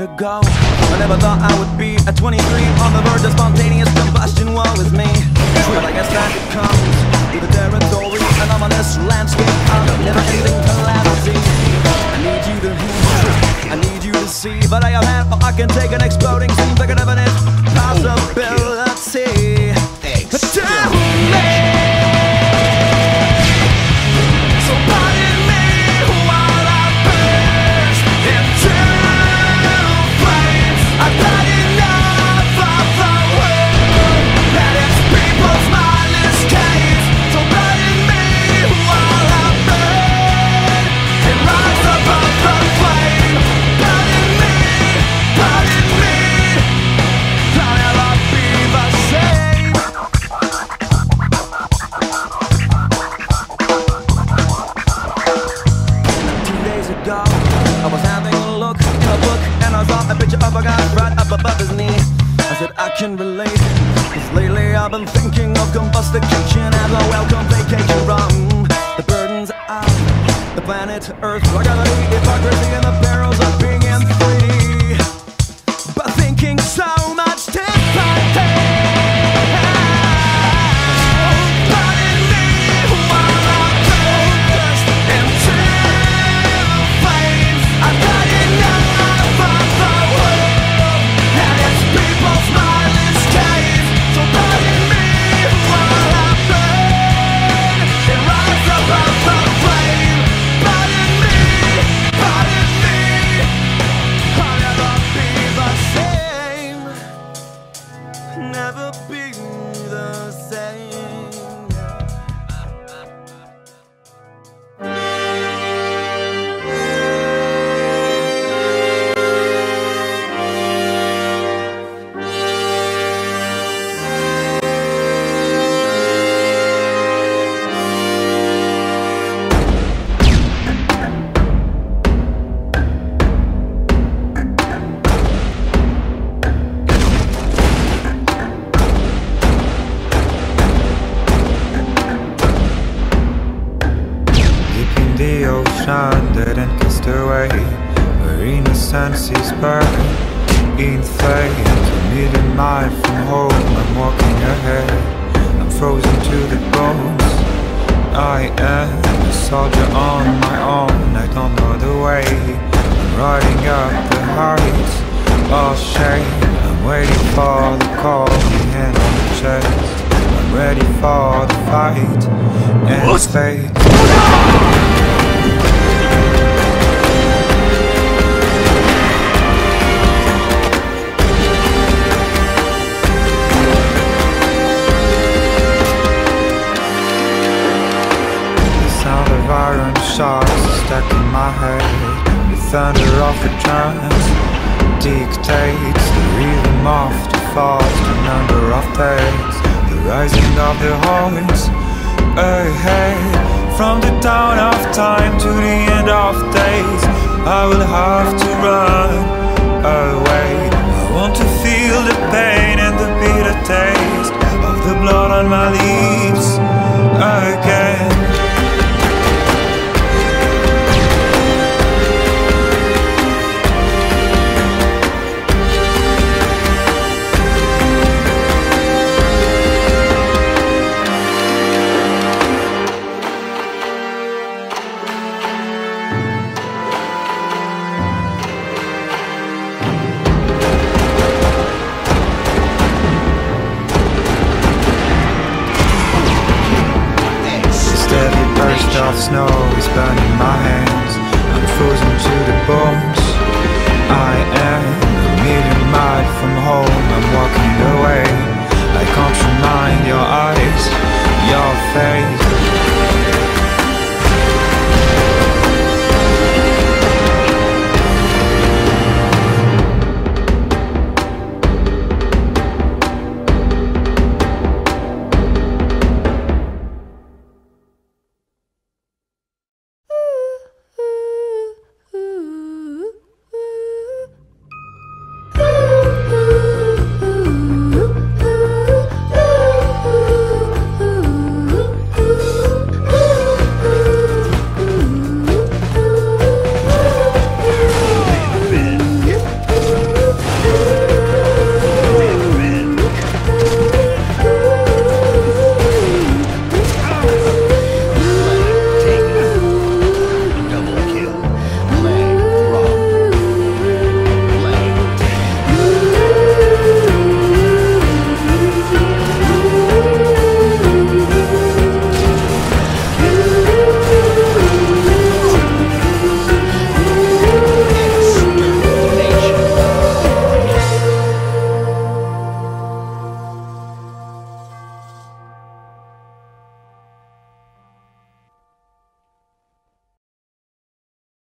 Ago, I never thought I would be at 23 on the verge of spontaneous combustion. Woe is me, but I guess that it comes with a territory, an ominous landscape of never-ending calamity. I need you to hear, I need you to see, but I am half, I can take an exploding scene, like an evident possibility. Tell me. Can relate, cause lately I've been thinking of combustication as a welcome vacation from the burdens of the planet Earth. I gotta be hypocrisy in the barrels of being free, but thinking so much differently. chase. I'm waiting for the call and I'm chase. I'm ready for the fight and space. Iron shards stuck in my head. The thunder of returns dictates the rhythm of the falls, the number of days, the rising of the horns. Hey, hey, from the dawn of time to the end of days, I will have to run away. I want to feel the pain and the bitter taste of the blood on my lips again. Snow is burning my hands. I'm frozen to the bone.